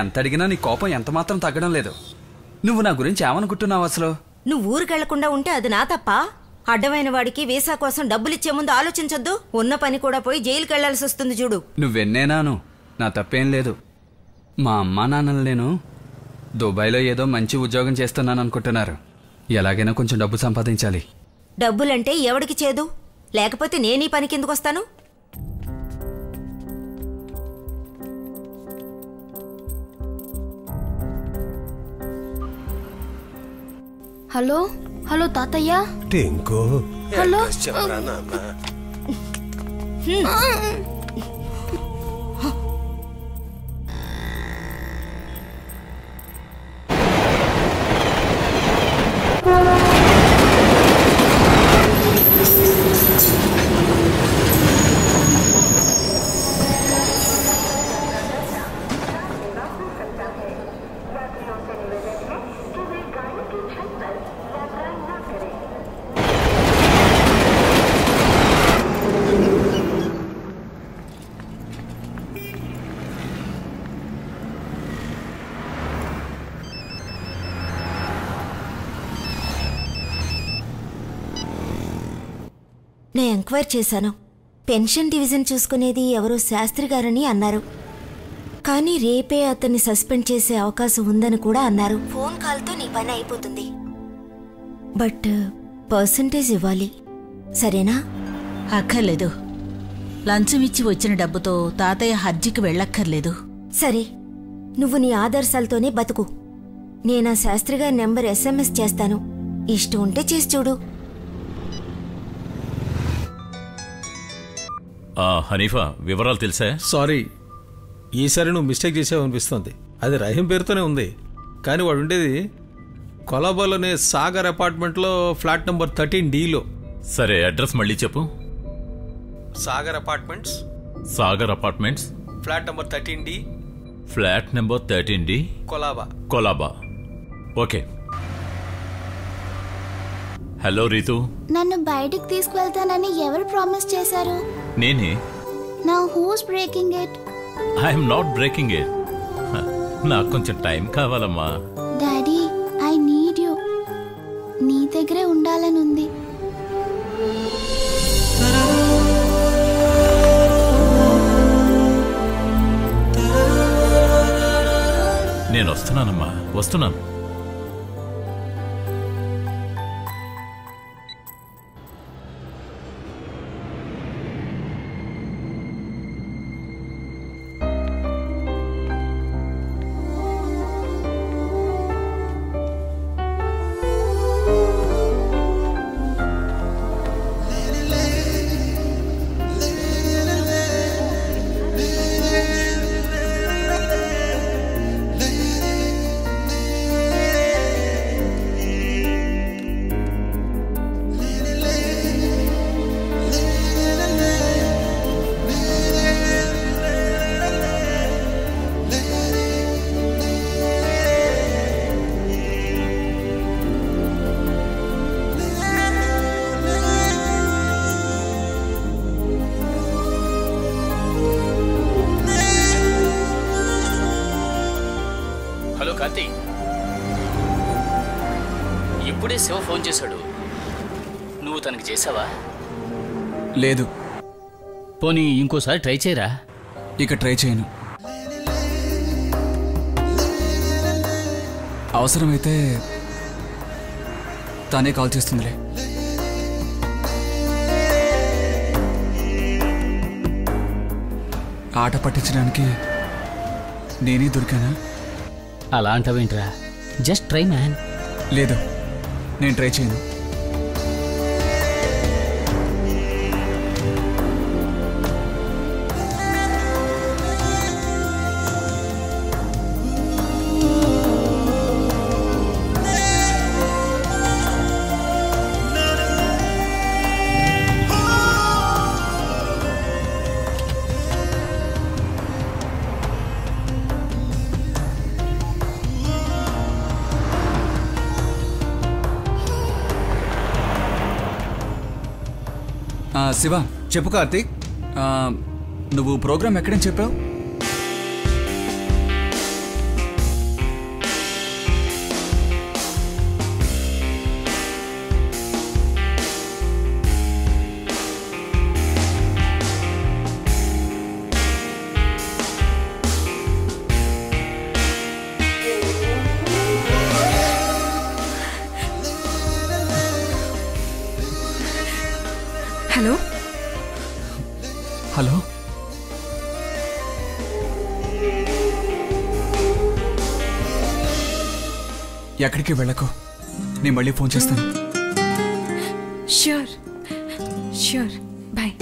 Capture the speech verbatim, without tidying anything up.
ఎంత అడిగినా నీ కోపం ఎంత మాత్రం తగ్గడం లేదు. నువ్వు నా గురించి ఏమనుకుంటున్నావు అసలు? నువ్వు ఊరికి వెళ్ళకుండా ఉంటే అది నా తప్ప? అడ్డమైన వాడికి వీసా కోసం డబ్బులు ఇచ్చే ముందు ఆలోచించొద్దు, ఉన్న పని కూడా పోయి జైలుకి వెళ్లాల్సి వస్తుంది చూడు. నువ్వెన్నేనాను, నా తప్పేం లేదు. మా అమ్మా నాన్నలు నేను దుబాయ్లో ఏదో మంచి ఉద్యోగం చేస్తున్నాను అనుకుంటున్నారు. ఎలాగైనా కొంచెం డబ్బు సంపాదించాలి. డబ్బులంటే ఎవడికి చేదు? లేకపోతే నేనీ పనికి ఎందుకు వస్తాను? హలో హలో తాతయ్య. టింకు హలో చెప్పరా నాన్న. నేను ఎంక్వైరీ చేశాను. పెన్షన్ డివిజన్ చూసుకునేది ఎవరో శాస్త్రి గారని అన్నారు, కానీ రేపే అతన్ని సస్పెండ్ చేసే అవకాశం ఉందని కూడా అన్నారు. ఫోన్ కాల్తో నీ పని అయిపోతుంది, బట్ పర్సంటేజ్ ఇవ్వాలి, సరేనా? అక్కర్లేదు, లంచం ఇచ్చి వచ్చిన డబ్బుతో తాతయ్య హజ్జీకి వెళ్ళక్కర్లేదు. సరే, నువ్వు నీ ఆదర్శాలతోనే బతుకు. నేను ఆ శాస్త్రి గారి నెంబర్ ఎస్ఎంఎస్ చేస్తాను, ఇష్టం ఉంటే చేసి చూడు. హనీఫా, వివరాలు తెలుసా? సారీ, ఈసారి నువ్వు మిస్టేక్ చేసావు అనిపిస్తుంది. అది రహీం పేరుతోనే ఉంది, కానీ వాడు ఉండేది కొలాబాలోనే సాగర్ అపార్ట్మెంట్లో ఫ్లాట్ నెంబర్ థర్టీన్ డీలో. సరే, అడ్రస్ మళ్ళీ చెప్పు. Sagar apartments Sagar apartments flat number thirteen D flat number thirteen D Colaba Colaba okay. Hello Ritu, నన్ను బయటికి తీసుకువెళ్తానని ఎవరు ప్రామిస్ చేశారు? నేనే. Now who's breaking it? I am not breaking it. నాకు కొంచెం టైం కావాలమ్మా. Daddy, I need you. నీ దగ్గరే ఉండాలని ఉంది. నేను వస్తున్నానమ్మా, వస్తున్నాను. ఇప్పుడే శివ ఫోన్ చేశాడు, నువ్వు తనకి చేసావా? లేదు. పోనీ ఇంకోసారి ట్రై చేయరా? ఇక ట్రై చేయను. అవసరమైతే తానే కాల్ చేస్తుందిలే. ఆట పట్టించడానికి నేనే దొరికానా? అలాంటవేంట్రా, జస్ట్ ట్రై మ్యాన్. లేదు, నేను ట్రై చేయను. శివ, చెప్పు. కార్తీక్, నువ్వు ప్రోగ్రామ్ ఎక్కడని చెప్పావు? ఎక్కడికి వెళ్ళకు నేను మళ్ళీ ఫోన్ చేస్తాను. Sure sure by.